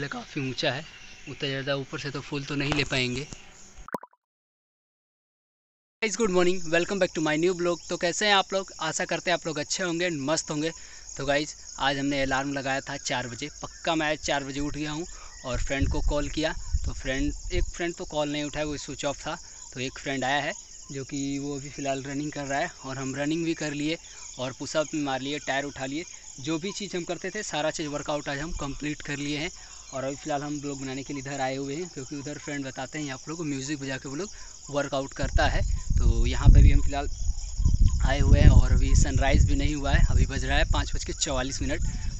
काफ़ी ऊंचा है, उतना ज़्यादा ऊपर से तो फूल तो नहीं ले पाएंगे। Guys good morning, welcome back to my new blog. तो कैसे हैं आप लोग? आशा करते हैं आप लोग अच्छे होंगे, मस्त होंगे। तो गाइस आज हमने अलार्म लगाया था 4 बजे, पक्का मैं 4 बजे उठ गया हूँ और फ्रेंड को कॉल किया तो एक फ्रेंड तो कॉल नहीं उठाया, वो स्विच ऑफ था। तो एक फ्रेंड आया है जो कि वो अभी फ़िलहाल रनिंग कर रहा है और हम रनिंग भी कर लिए और पुशअप भी मार लिए, टायर उठा लिए, जो भी चीज़ हम करते थे सारा चीज़ वर्कआउट आज हम कंप्लीट कर लिए हैं। और अभी फ़िलहाल हम लोग बनाने के लिए इधर आए हुए हैं क्योंकि उधर फ्रेंड बताते हैं आप लोग को म्यूज़िक बजा के वो लोग वर्कआउट करता है। तो यहाँ पे भी हम फिलहाल आए हुए हैं और अभी सनराइज़ भी नहीं हुआ है। अभी बज रहा है 5:44,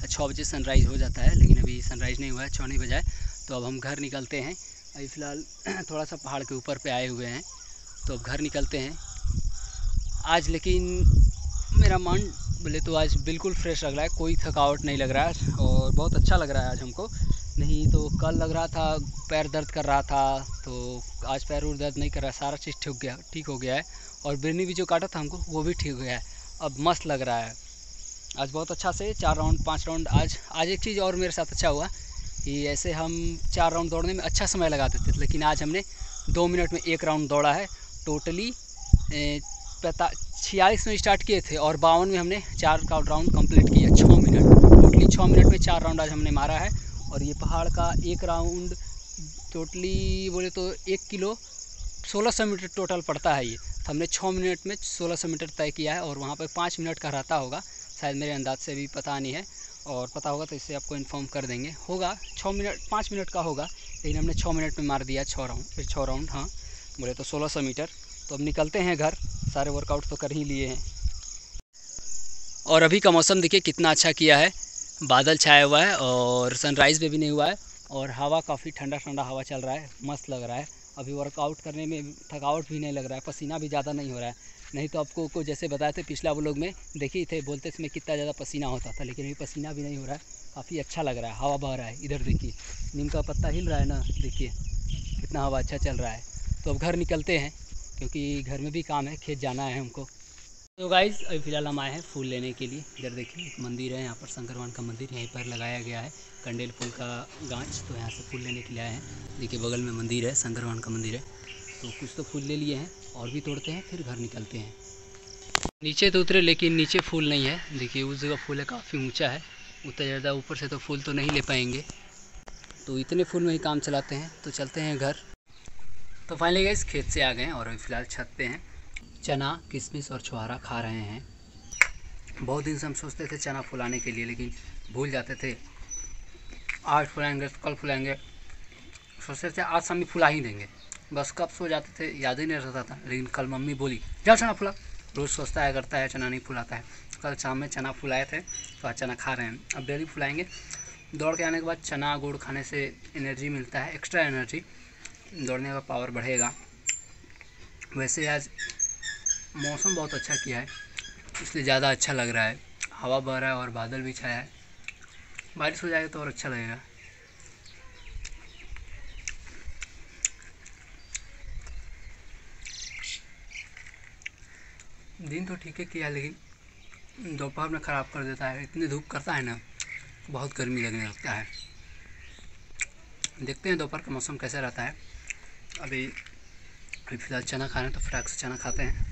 6 बजे सनराइज़ हो जाता है, लेकिन अभी सनराइज़ नहीं हुआ है, 6 नहीं बजा है। तो अब हम घर निकलते हैं। अभी फ़िलहाल थोड़ा सा पहाड़ के ऊपर पर आए हुए हैं तो अब घर निकलते हैं। आज लेकिन मेरा मन बोले तो आज बिल्कुल फ्रेश लग रहा है, कोई थकावट नहीं लग रहा है और बहुत अच्छा लग रहा है आज हमको। नहीं तो कल लग रहा था पैर दर्द कर रहा था, तो आज पैर उर दर्द नहीं कर रहा, सारा चीज़ ठीक हो गया है। और बिरनी भी जो काटा था हमको वो भी ठीक हो गया है, अब मस्त लग रहा है आज बहुत अच्छा से। 4 राउंड 5 राउंड आज एक चीज़ और मेरे साथ अच्छा हुआ कि ऐसे हम 4 राउंड दौड़ने में अच्छा समय लगाते थे, लेकिन आज हमने 2 मिनट में 1 राउंड दौड़ा है। टोटली 46 में स्टार्ट किए थे और 52 में हमने 4 राउंड कम्प्लीट किया, 6 मिनट, टोटली 6 मिनट में 4 राउंड आज हमने मारा है। और ये पहाड़ का 1 राउंड टोटली बोले तो 1 किलो 1600 मीटर टोटल पड़ता है। ये तो हमने 6 मिनट में 1600 मीटर तय किया है और वहाँ पर 5 मिनट का रहता होगा शायद, मेरे अंदाज से भी पता नहीं है, और पता होगा तो इससे आपको इन्फॉर्म कर देंगे। होगा 5 मिनट का होगा, लेकिन हमने 6 मिनट में मार दिया 6 राउंड, फिर 6 राउंड, हाँ बोले तो 1600 मीटर। तो अब निकलते हैं घर, सारे वर्कआउट तो कर ही लिए हैं। और अभी का मौसम देखिए कितना अच्छा किया है, बादल छाया हुआ है और सनराइज़ भी नहीं हुआ है और हवा काफ़ी ठंडा ठंडा हवा चल रहा है, मस्त लग रहा है। अभी वर्कआउट करने में थकावट भी नहीं लग रहा है, पसीना भी ज़्यादा नहीं हो रहा है। नहीं तो आपको को जैसे बताए थे पिछला व्लॉग में देखे थे, बोलते इसमें कितना ज़्यादा पसीना होता था, लेकिन अभी पसीना भी नहीं हो रहा है, काफ़ी अच्छा लग रहा है। हवा बह रहा है, इधर देखिए नीम का पत्ता हिल रहा है ना, देखिए कितना हवा अच्छा चल रहा है। तो अब घर निकलते हैं क्योंकि घर में भी काम है, खेत जाना है हमको। तो गाइज़ अभी फ़िलहाल हम आए हैं फूल लेने के लिए। इधर देखिए एक मंदिर है, यहाँ पर शंकर भगवान का मंदिर, यहीं पर लगाया गया है कंडेल फूल का गांच, तो यहाँ से फूल लेने के लिए आए हैं। देखिए बगल में मंदिर है, शंकर भगवान का मंदिर है, तो कुछ तो फूल ले लिए हैं और भी तोड़ते हैं फिर घर निकलते हैं। नीचे तो उतरे लेकिन नीचे फूल नहीं है, देखिए उस जगह फूल है, काफ़ी ऊँचा है, उतना ज़्यादा ऊपर से तो फूल तो नहीं ले पाएंगे, तो इतने फूल में ही काम चलाते हैं। तो चलते हैं घर। तो फाइनली गाइज़ खेत से आ गए और अभी फ़िलहाल छत पे हैं, चना किशमिश और छुहारा खा रहे हैं। बहुत दिन से हम सोचते थे चना फुलाने के लिए, लेकिन भूल जाते थे, आज फुलाएंगे कल फुलाएंगे, सोचते थे आज शाम भी फुला ही देंगे, बस कब सो जाते थे याद ही नहीं रहता था। लेकिन कल मम्मी बोली जा चना फुला, रोज़ सोचता है करता है चना नहीं फुलाता है, कल शाम में चना फुलाए थे तो आज चना खा रहे हैं। अब डेली फुलाएँगे, दौड़ के आने के बाद चना गुड़ खाने से एनर्जी मिलता है, एक्स्ट्रा एनर्जी, दौड़ने का पावर बढ़ेगा। वैसे आज मौसम बहुत अच्छा किया है, इसलिए ज़्यादा अच्छा लग रहा है, हवा बह रहा है और बादल भी छाया है, बारिश हो जाएगी तो और अच्छा लगेगा। दिन तो ठीक है किया, लेकिन दोपहर में ख़राब कर देता है, इतनी धूप करता है ना, बहुत गर्मी लगने लगता है। देखते हैं दोपहर का मौसम कैसा रहता है। अभी फ़िलहाल चना खा रहे हैं तो फटाक से चना खाते हैं।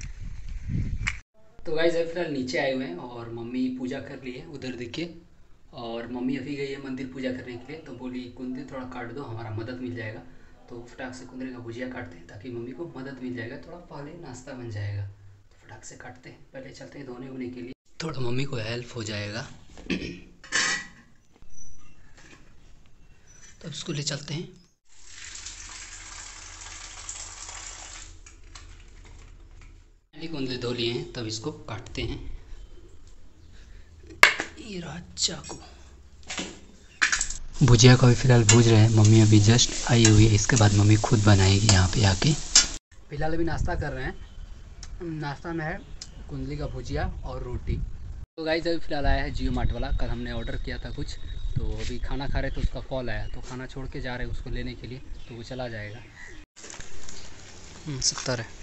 तो गाइस अभी फिलहाल नीचे आए हुए हैं और मम्मी पूजा कर ली है, उधर देखिए, और मम्मी अभी गई है मंदिर पूजा करने के लिए, तो बोली कुंदरी थोड़ा काट दो, हमारा मदद मिल जाएगा। तो फटाक से कुंदरी का भुजिया काटते हैं ताकि मम्मी को मदद मिल जाएगा, थोड़ा पहले नाश्ता बन जाएगा। तो फटाक से काटते हैं, पहले चलते हैं धोने उने के लिए, थोड़ा मम्मी को हेल्प हो जाएगा। तो उसको ले चलते हैं। कुंदरी धो लिए हैं तब इसको काटते हैं, ये रहा चाकू। भुजिया को भी फिलहाल भूज रहे हैं, मम्मी अभी जस्ट आई हुई है, इसके बाद मम्मी खुद बनाएगी यहाँ पे आके। फिलहाल अभी नाश्ता कर रहे हैं, नाश्ता में है कुंदरी का भुजिया और रोटी। तो गाइस अभी फिलहाल आया है जियो मार्ट वाला, कल हमने ऑर्डर किया था कुछ, तो अभी खाना खा रहे थे उसका कॉल आया, तो खाना छोड़ के जा रहे उसको लेने के लिए, तो वो चला जाएगा। 70 है।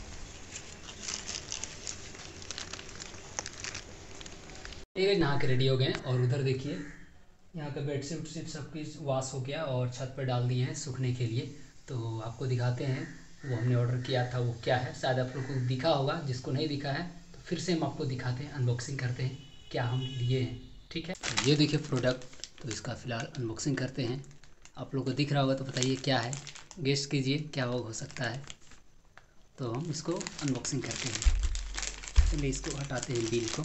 नहा के रेडी हो गए और उधर देखिए यहाँ का बेडशीट उडशीट सब कुछ वॉश हो गया और छत पर डाल दिए हैं सूखने के लिए। तो आपको दिखाते हैं वो हमने ऑर्डर किया था वो क्या है, शायद आप लोगों को दिखा होगा, जिसको नहीं दिखा है तो फिर से हम आपको दिखाते हैं, अनबॉक्सिंग करते हैं क्या हम लिए हैं। ठीक है, ये देखिए प्रोडक्ट, तो इसका फ़िलहाल अनबॉक्सिंग करते हैं। आप लोगों को दिख रहा होगा तो बताइए क्या है, गेस कीजिए क्या हो सकता है। तो हम इसको अनबॉक्सिंग करते हैं, चलिए इसको हटाते हैं बिल को,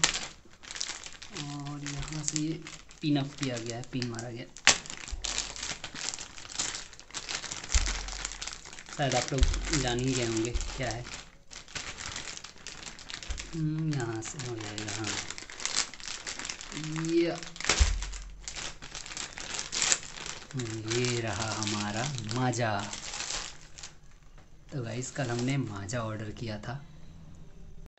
और यहाँ से ये पिन अप किया गया है, पिन मारा गया, शायद आप लोग जान ही गए होंगे क्या है। यहाँ से हो जाएगा, हाँ ये रहा हमारा माजा। तो गाइस कल हमने माजा ऑर्डर किया था।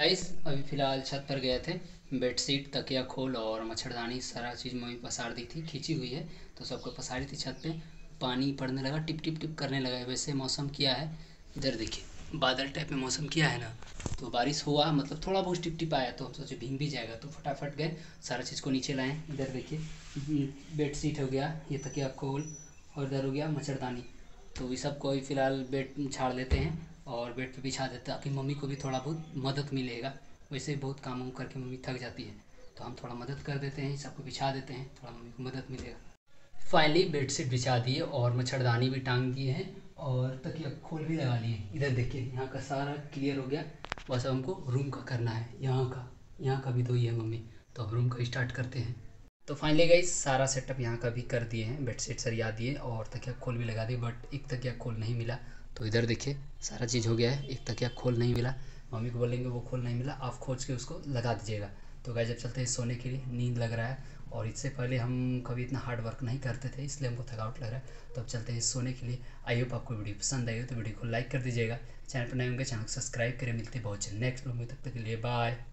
गाइस अभी फ़िलहाल छत पर गए थे, बेडशीट तकिया खोल और मच्छरदानी सारा चीज़ मम्मी पसार दी थी, खींची हुई है तो सबको पसारी थी। छत पे पानी पड़ने लगा, टिप टिप टिप करने लगा है। वैसे मौसम किया है, इधर देखिए बादल टाइप में मौसम किया है ना, तो बारिश हुआ, मतलब थोड़ा बहुत टिप टिप आया, तो हम सोचे भींग भी जाएगा, तो फटाफट गए सारा चीज़ को नीचे लाएं। इधर देखिए बेडशीट हो गया, ये तकिया खोल, और इधर हो गया मच्छरदानी। तो ये सब कोई फ़िलहाल बेड छाड़ लेते हैं और बेड पर बिछा देते हैं, ताकि मम्मी को भी थोड़ा बहुत मदद मिलेगा। वैसे बहुत काम वाम करके मम्मी थक जाती है, तो हम थोड़ा मदद कर देते हैं, सबको बिछा देते हैं, थोड़ा मम्मी को मदद मिलेगा। फाइनली बेडशीट बिछा दिए और मच्छरदानी भी टांग दिए हैं और तकिया खोल भी लगा लिए। इधर देखिए यहाँ का सारा क्लियर हो गया, बस हमको रूम का करना है, यहाँ का भी तो ये है मम्मी, तो अब रूम का स्टार्ट करते हैं। तो फाइनली गई सारा सेटअप यहाँ का भी कर दिए हैं, बेडशीट सरिया दिए और तकिया खोल भी लगा दिए, बट एक तकिया खोल नहीं मिला। तो इधर देखिए सारा चीज़ हो गया है, एक तकिया खोल नहीं मिला, मम्मी को बोलेंगे वो खोल नहीं मिला, आप खोज के उसको लगा दीजिएगा। तो गाइस जब चलते हैं सोने के लिए, नींद लग रहा है और इससे पहले हम कभी इतना हार्ड वर्क नहीं करते थे, इसलिए हमको थकावट लग रहा है। तो अब चलते हैं सोने के लिए। आई होप आपको वीडियो पसंद आई हो तो वीडियो को लाइक कर दीजिएगा, चैनल पर नए होंगे चैनल को सब्सक्राइब करें। मिलते हैं बहुत जल्द नेक्स्ट वीडियो में, तब तक के लिए बाय।